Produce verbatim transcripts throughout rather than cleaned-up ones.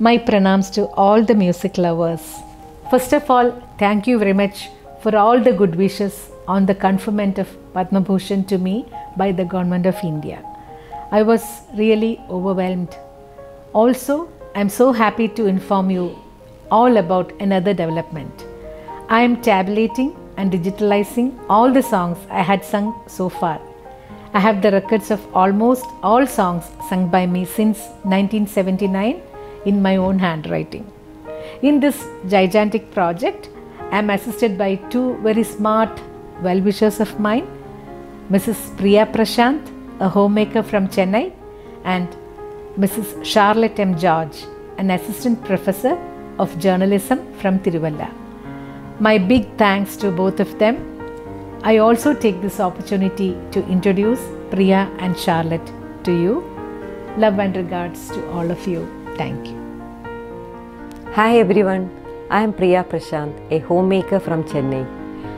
My pranams to all the music lovers. First of all, thank you very much for all the good wishes on the conferment of Padma Bhushan to me by the Government of India. I was really overwhelmed. Also, I am so happy to inform you all about another development. I am tabulating and digitalizing all the songs I had sung so far. I have the records of almost all songs sung by me since nineteen seventy-nine in my own handwriting. In this gigantic project, I am assisted by two very smart well-wishers of mine, Missus Priya Prashant, a homemaker from Chennai, and Missus Charlotte M. George, an assistant professor of journalism from Tiruvalla. My big thanks to both of them. I also take this opportunity to introduce Priya and Charlotte to you. Love and regards to all of you. Thank you. Hi everyone, I am Priya Prashant, a homemaker from Chennai.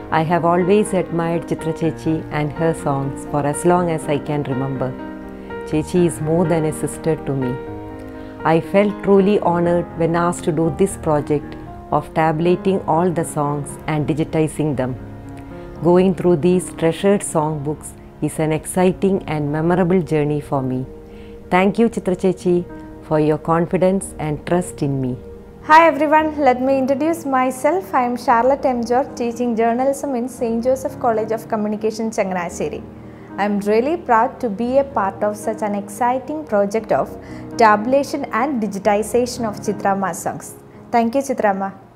I have always admired Chitra Chechi and her songs for as long as I can remember. Chechi is more than a sister to me. I felt truly honored when asked to do this project of tabulating all the songs and digitizing them. Going through these treasured songbooks is an exciting and memorable journey for me. Thank you, Chitra Chechi, for your confidence and trust in me. Hi everyone, let me introduce myself. I am Charlotte Emjor, teaching journalism in Saint Joseph College of Communication, Chengannachery. I am really proud to be a part of such an exciting project of tabulation and digitization of Chitrama's songs. Thank you, Chitrama.